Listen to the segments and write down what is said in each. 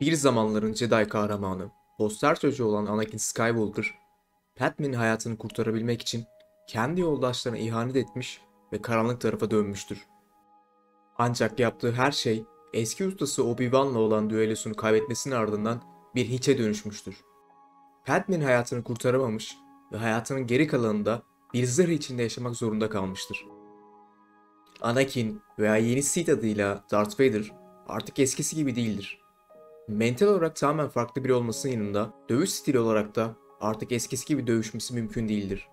Bir zamanların Jedi kahramanı, poster çocuğu olan Anakin Skywalker, Padmé'nin hayatını kurtarabilmek için kendi yoldaşlarına ihanet etmiş ve karanlık tarafa dönmüştür. Ancak yaptığı her şey eski ustası Obi-Wan'la olan düellosunu kaybetmesinin ardından bir hiçe dönüşmüştür. Padmé'nin hayatını kurtaramamış ve hayatının geri kalanında bir zırh içinde yaşamak zorunda kalmıştır. Anakin veya yeni Sith adıyla Darth Vader artık eskisi gibi değildir. Mental olarak tamamen farklı biri olmasının yanında dövüş stili olarak da artık eskisi gibi dövüşmesi mümkün değildir.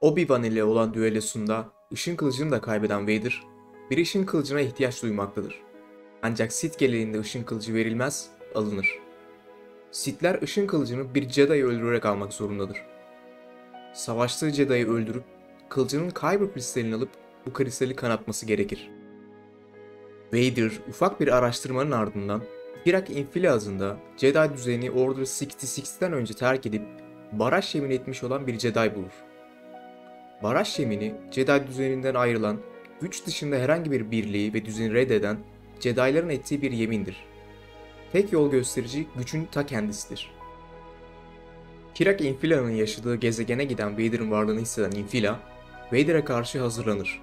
Obi-Wan ile olan düellosunda ışın kılıcını da kaybeden Vader, bir ışın kılıcına ihtiyaç duymaktadır. Ancak Sith geleneğinde ışın kılıcı verilmez, alınır. Sith'ler ışın kılıcını bir Jedi'yi öldürerek almak zorundadır. Savaştığı Jedi'yi öldürüp kılıcının Kyber Kristalini alıp bu kristali kanatması gerekir. Vader ufak bir araştırmanın ardından Kirak Infila adında Jedi düzeni Order 66'den önce terk edip Baraj şemini etmiş olan bir Jedi bulur. Baraj şemini Jedi düzeninden ayrılan, güç dışında herhangi bir birliği ve düzeni reddeden Jedi'ların ettiği bir yemindir. Tek yol gösterici gücün ta kendisidir. Kirak Infila'nın yaşadığı gezegene giden Vader'ın varlığını hisseden Infila, Vader'a karşı hazırlanır.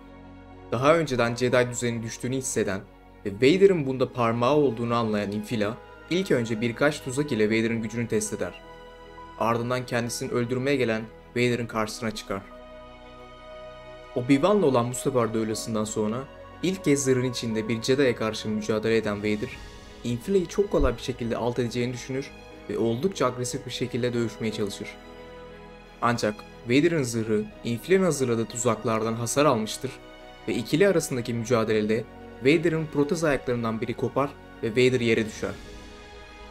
Daha önceden Jedi düzeninin düştüğünü hisseden ve Vader'ın bunda parmağı olduğunu anlayan Infila, ilk önce birkaç tuzak ile Vader'ın gücünü test eder. Ardından kendisini öldürmeye gelen Vader'ın karşısına çıkar. Obi-Wan'la olan bu sefer düellosından sonra ilk kez zırhın içinde bir Jedi'ye karşı mücadele eden Vader, Infila'yı çok kolay bir şekilde alt edeceğini düşünür ve oldukça agresif bir şekilde dövüşmeye çalışır. Ancak Vader'ın zırhı Infila'nın hazırladığı tuzaklardan hasar almıştır ve ikili arasındaki mücadelede Vader'ın protez ayaklarından biri kopar ve Vader yere düşer.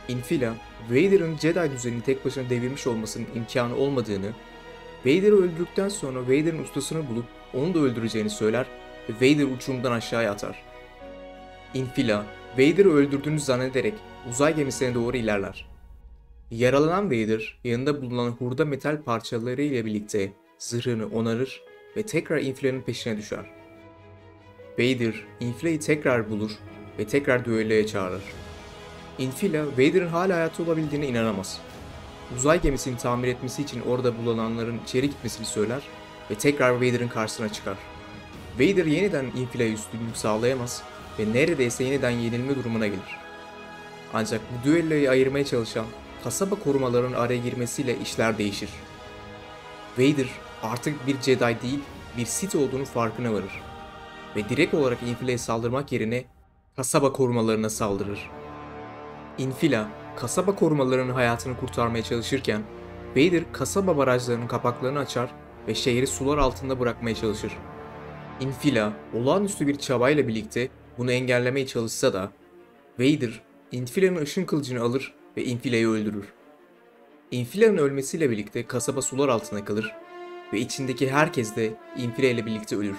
Infila, Vader'ın Jedi düzenini tek başına devirmiş olmasının imkanı olmadığını, Vader'ı öldürdükten sonra Vader'ın ustasını bulup onu da öldüreceğini söyler ve Vader uçurumdan aşağıya atar. Infila, Vader'ı öldürdüğünü zannederek uzay gemisine doğru ilerler. Yaralanan Vader, yanında bulunan hurda metal parçaları ile birlikte zırhını onarır ve tekrar Infila'nın peşine düşer. Vader, Infila'yı tekrar bulur ve tekrar düelloya çağırır. Infila, Vader'ın hala hayatta olabildiğine inanamaz. Uzay gemisini tamir etmesi için orada bulunanların içeri gitmesini söyler ve tekrar Vader'ın karşısına çıkar. Vader yeniden Infila'ya üstünlük sağlayamaz ve neredeyse yeniden yenilme durumuna gelir. Ancak bu düelloyu ayırmaya çalışan kasaba korumalarının araya girmesiyle işler değişir. Vader artık bir Jedi değil, bir Sith olduğunu farkına varır ve direkt olarak Infila'ya saldırmak yerine kasaba korumalarına saldırır. Infila, kasaba korumalarının hayatını kurtarmaya çalışırken, Vader kasaba barajlarının kapaklarını açar ve şehri sular altında bırakmaya çalışır. Infila, olağanüstü bir çabayla birlikte bunu engellemeye çalışsa da, Vader, Infila'nın ışın kılıcını alır ve Infila'yı öldürür. Infila'nın ölmesiyle birlikte kasaba sular altında kalır ve içindeki herkes de Infila ile birlikte ölür.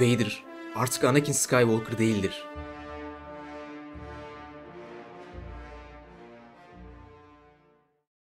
Vader artık Anakin Skywalker değildir.